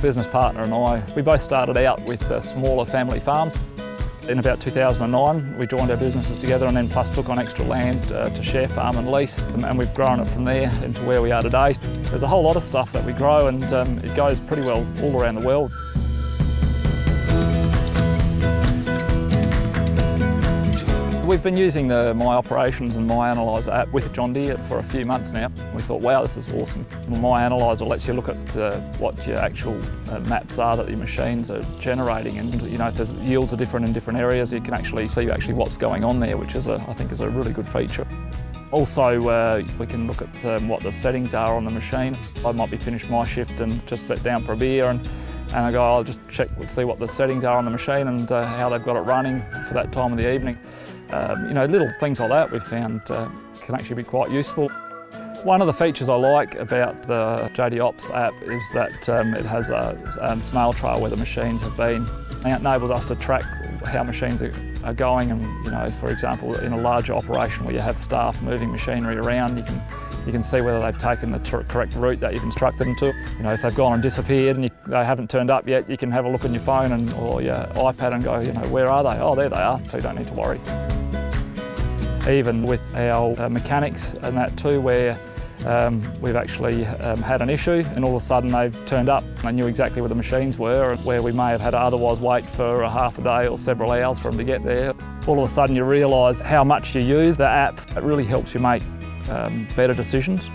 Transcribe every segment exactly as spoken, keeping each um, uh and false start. business partner and I, we both started out with uh, smaller family farms. In about two thousand nine, we joined our businesses together and then plus took on extra land uh, to share, farm and lease, and, and we've grown it from there into where we are today. There's a whole lot of stuff that we grow and um, it goes pretty well all around the world. We've been using the MyOperations and MyAnalyzer app with John Deere for a few months now. We thought, wow, this is awesome. MyAnalyzer lets you look at uh, what your actual uh, maps are that your machines are generating, and you know if there's yields are different in different areas, you can actually see actually what's going on there, which is a, I think is a really good feature. Also, uh, we can look at um, what the settings are on the machine. I might be finished my shift and just sit down for a beer, and And I go, I'll just check, see what the settings are on the machine and uh, how they've got it running for that time of the evening. Um, you know, little things like that we've found uh, can actually be quite useful. One of the features I like about the JDOps app is that um, it has a um, snail trail where the machines have been. And it enables us to track how machines are, are going, and, you know, for example, in a larger operation where you have staff moving machinery around, you can You can see whether they've taken the correct route that you've instructed them to. You know, if they've gone and disappeared and you, they haven't turned up yet, you can have a look on your phone and, or your iPad and go, you know, where are they? Oh, there they are, so you don't need to worry. Even with our uh, mechanics and that too, where um, we've actually um, had an issue and all of a sudden they've turned up and they knew exactly where the machines were, where we may have had to otherwise wait for a half a day or several hours for them to get there. All of a sudden you realise how much you use the app. It really helps you make Um, better decisions.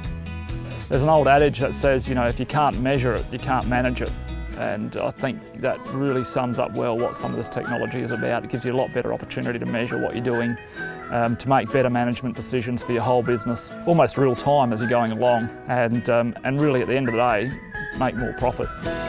There's an old adage that says, you know, if you can't measure it, you can't manage it. And I think that really sums up well what some of this technology is about. It gives you a lot better opportunity to measure what you're doing, um, to make better management decisions for your whole business, almost real time as you're going along, and, um, and really at the end of the day, make more profit.